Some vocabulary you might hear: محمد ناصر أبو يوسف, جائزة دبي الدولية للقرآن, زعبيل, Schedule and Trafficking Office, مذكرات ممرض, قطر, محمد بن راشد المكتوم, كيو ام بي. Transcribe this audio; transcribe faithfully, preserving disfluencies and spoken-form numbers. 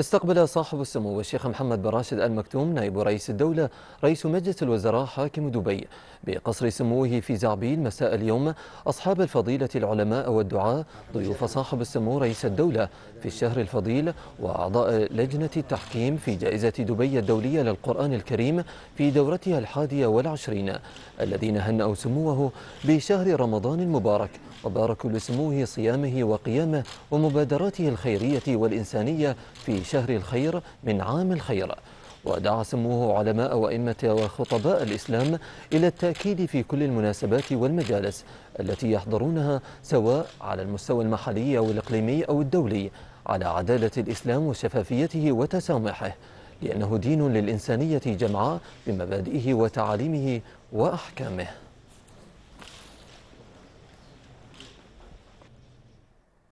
استقبل صاحب السمو الشيخ محمد بن راشد المكتوم نائب رئيس الدولة رئيس مجلس الوزراء حاكم دبي بقصر سموه في زعبيل مساء اليوم أصحاب الفضيلة العلماء والدعاء ضيوف صاحب السمو رئيس الدولة في الشهر الفضيل وأعضاء لجنة التحكيم في جائزة دبي الدولية للقرآن الكريم في دورتها الحادية والعشرين الذين هنأوا سموه بشهر رمضان المبارك وباركوا لسموه صيامه وقيامه ومبادراته الخيرية والإنسانية في شهر الخير من عام الخير. ودعا سموه علماء وأئمة وخطباء الإسلام إلى التأكيد في كل المناسبات والمجالس التي يحضرونها سواء على المستوى المحلي أو الإقليمي أو الدولي على عدالة الإسلام وشفافيته وتسامحه، لأنه دين للإنسانية جمعاء بمبادئه وتعاليمه وأحكامه.